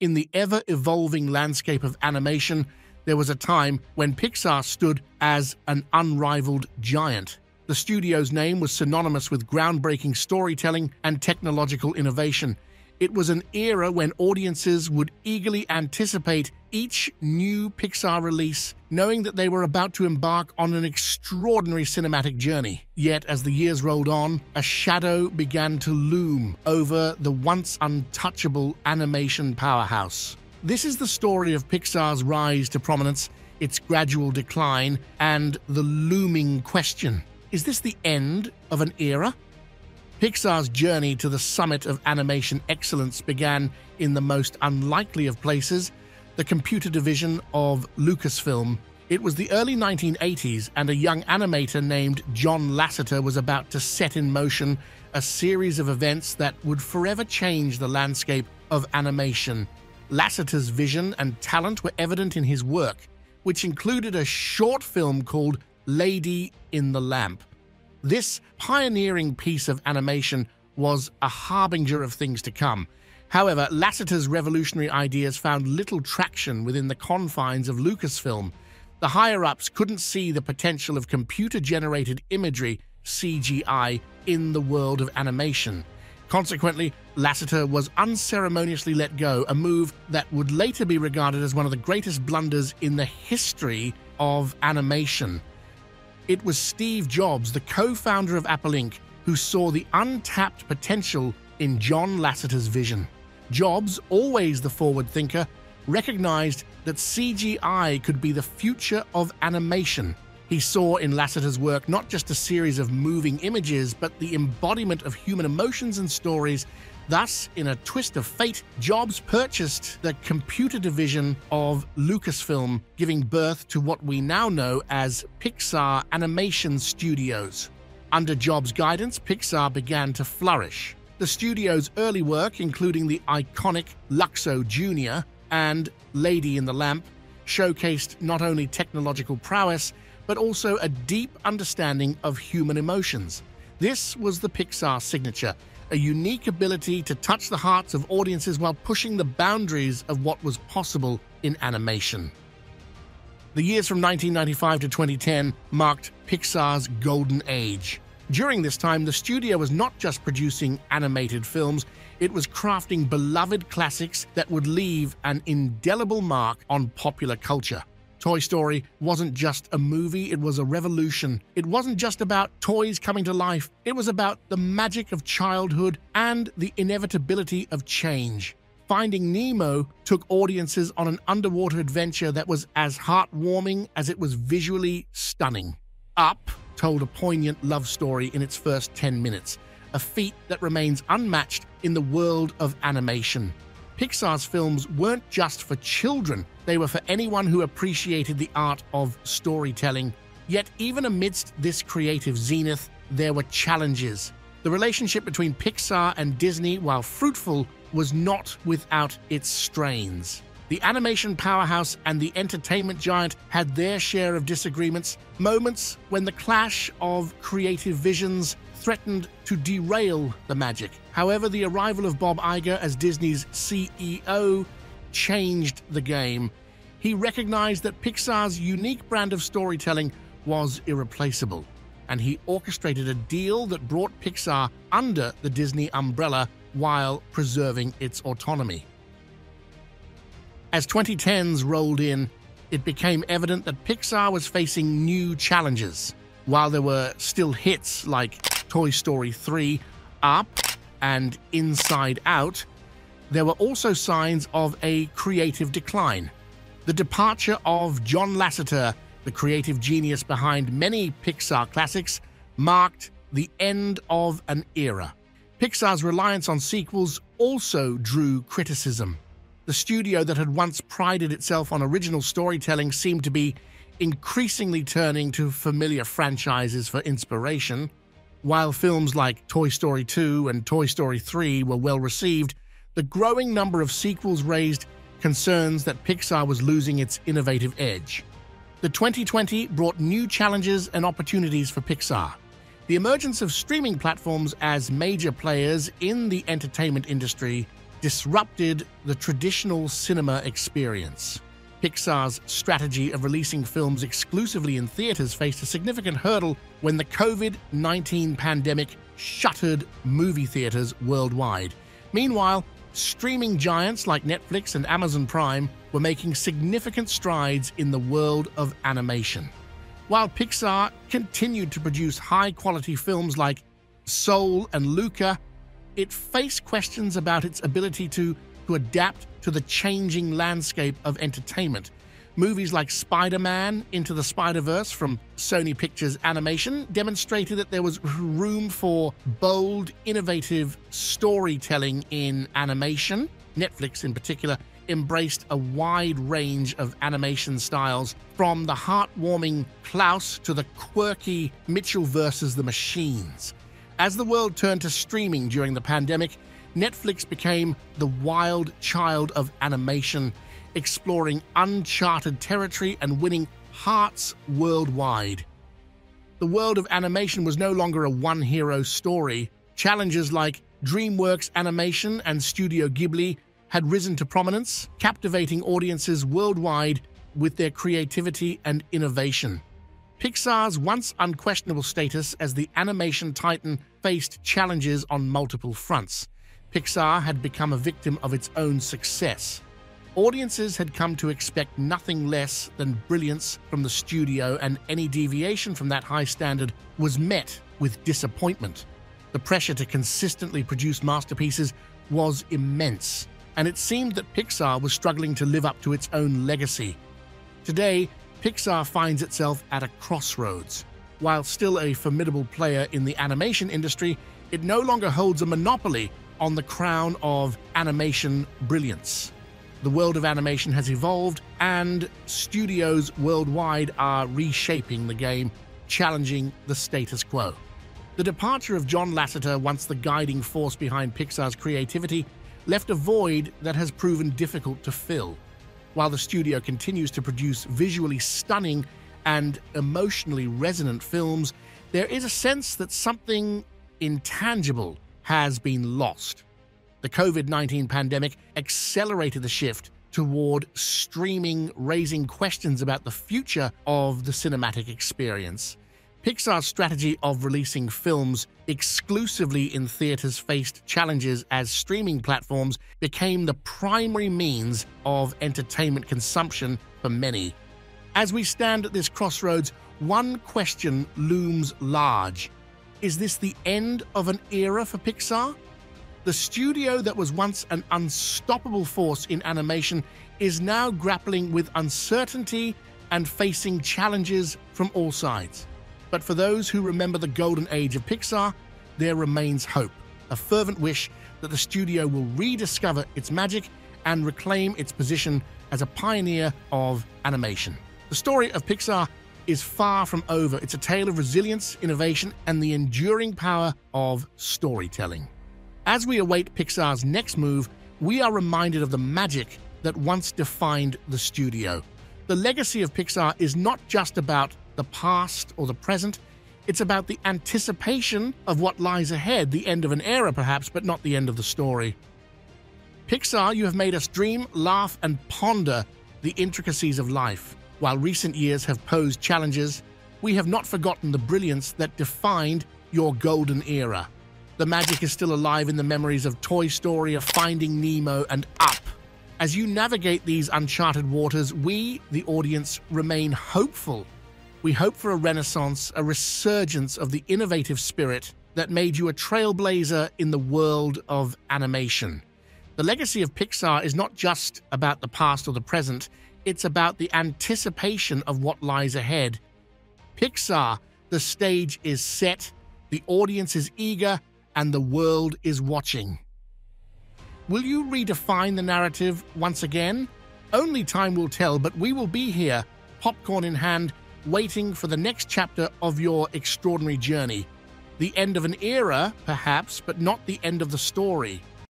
In the ever-evolving landscape of animation, there was a time when Pixar stood as an unrivaled giant. The studio's name was synonymous with groundbreaking storytelling and technological innovation. It was an era when audiences would eagerly anticipate each new Pixar release, knowing that they were about to embark on an extraordinary cinematic journey. Yet, as the years rolled on, a shadow began to loom over the once untouchable animation powerhouse. This is the story of Pixar's rise to prominence, its gradual decline, and the looming question: is this the end of an era? Pixar's journey to the summit of animation excellence began in the most unlikely of places, the computer division of Lucasfilm. It was the early 1980s, and a young animator named John Lasseter was about to set in motion a series of events that would forever change the landscape of animation. Lasseter's vision and talent were evident in his work, which included a short film called Lady in the Lamp. This pioneering piece of animation was a harbinger of things to come. However, Lasseter's revolutionary ideas found little traction within the confines of Lucasfilm. The higher-ups couldn't see the potential of computer-generated imagery, CGI, in the world of animation. Consequently, Lasseter was unceremoniously let go, a move that would later be regarded as one of the greatest blunders in the history of animation. It was Steve Jobs, the co-founder of Apple Inc., who saw the untapped potential in John Lasseter's vision. Jobs, always the forward thinker, recognized that CGI could be the future of animation. He saw in Lasseter's work not just a series of moving images, but the embodiment of human emotions and stories. Thus, in a twist of fate, Jobs purchased the computer division of Lucasfilm, giving birth to what we now know as Pixar Animation Studios. Under Jobs' guidance, Pixar began to flourish. The studio's early work, including the iconic Luxo Jr. and Lady in the Lamp, showcased not only technological prowess, but also a deep understanding of human emotions. This was the Pixar signature, a unique ability to touch the hearts of audiences while pushing the boundaries of what was possible in animation. The years from 1995 to 2010 marked Pixar's golden age. During this time, the studio was not just producing animated films, it was crafting beloved classics that would leave an indelible mark on popular culture. Toy Story wasn't just a movie, it was a revolution. It wasn't just about toys coming to life, it was about the magic of childhood and the inevitability of change. Finding Nemo took audiences on an underwater adventure that was as heartwarming as it was visually stunning. Up told a poignant love story in its first 10 minutes, a feat that remains unmatched in the world of animation. Pixar's films weren't just for children, they were for anyone who appreciated the art of storytelling. Yet even amidst this creative zenith, there were challenges. The relationship between Pixar and Disney, while fruitful, was not without its strains. The animation powerhouse and the entertainment giant had their share of disagreements, moments when the clash of creative visions threatened to derail the magic. However, the arrival of Bob Iger as Disney's CEO changed the game. He recognized that Pixar's unique brand of storytelling was irreplaceable, and he orchestrated a deal that brought Pixar under the Disney umbrella while preserving its autonomy. As 2010s rolled in, it became evident that Pixar was facing new challenges. While there were still hits like Toy Story 3, Up, and Inside Out, there were also signs of a creative decline. The departure of John Lasseter, the creative genius behind many Pixar classics, marked the end of an era. Pixar's reliance on sequels also drew criticism. The studio that had once prided itself on original storytelling seemed to be increasingly turning to familiar franchises for inspiration. While films like Toy Story 2 and Toy Story 3 were well received, the growing number of sequels raised concerns that Pixar was losing its innovative edge. The 2020 brought new challenges and opportunities for Pixar. The emergence of streaming platforms as major players in the entertainment industry disrupted the traditional cinema experience. Pixar's strategy of releasing films exclusively in theaters faced a significant hurdle when the COVID-19 pandemic shuttered movie theaters worldwide. Meanwhile, streaming giants like Netflix and Amazon Prime were making significant strides in the world of animation. While Pixar continued to produce high-quality films like Soul and Luca, it faced questions about its ability to adapt to the changing landscape of entertainment. Movies like Spider-Man: Into the Spider-Verse from Sony Pictures Animation demonstrated that there was room for bold, innovative storytelling in animation. Netflix, in particular, embraced a wide range of animation styles, from the heartwarming Klaus to the quirky Mitchell vs the Machines. As the world turned to streaming during the pandemic, Netflix became the wild child of animation, exploring uncharted territory and winning hearts worldwide. The world of animation was no longer a one-hero story. Challenges like DreamWorks Animation and Studio Ghibli had risen to prominence, captivating audiences worldwide with their creativity and innovation. Pixar's once unquestionable status as the animation titan faced challenges on multiple fronts. Pixar had become a victim of its own success. Audiences had come to expect nothing less than brilliance from the studio, and any deviation from that high standard was met with disappointment. The pressure to consistently produce masterpieces was immense, and it seemed that Pixar was struggling to live up to its own legacy. Today, Pixar finds itself at a crossroads. While still a formidable player in the animation industry, it no longer holds a monopoly on the crown of animation brilliance. The world of animation has evolved, and studios worldwide are reshaping the game, challenging the status quo. The departure of John Lasseter, once the guiding force behind Pixar's creativity, left a void that has proven difficult to fill. While the studio continues to produce visually stunning and emotionally resonant films, there is a sense that something intangible has been lost. The COVID-19 pandemic accelerated the shift toward streaming, raising questions about the future of the cinematic experience. Pixar's strategy of releasing films exclusively in theaters faced challenges as streaming platforms became the primary means of entertainment consumption for many. As we stand at this crossroads, one question looms large. Is this the end of an era for Pixar? The studio that was once an unstoppable force in animation is now grappling with uncertainty and facing challenges from all sides. But for those who remember the golden age of Pixar, there remains hope, a fervent wish that the studio will rediscover its magic and reclaim its position as a pioneer of animation. The story of Pixar is far from over. It's a tale of resilience, innovation, and the enduring power of storytelling. As we await Pixar's next move, we are reminded of the magic that once defined the studio. The legacy of Pixar is not just about the past or the present. It's about the anticipation of what lies ahead, the end of an era perhaps, but not the end of the story. Pixar, you have made us dream, laugh, and ponder the intricacies of life. While recent years have posed challenges, we have not forgotten the brilliance that defined your golden era. The magic is still alive in the memories of Toy Story, of Finding Nemo, and Up. As you navigate these uncharted waters, we, the audience, remain hopeful. We hope for a renaissance, a resurgence of the innovative spirit that made you a trailblazer in the world of animation. The legacy of Pixar is not just about the past or the present, it's about the anticipation of what lies ahead. Pixar, the stage is set, the audience is eager, and the world is watching. Will you redefine the narrative once again? Only time will tell, but we will be here, popcorn in hand, waiting for the next chapter of your extraordinary journey. The end of an era, perhaps, but not the end of the story.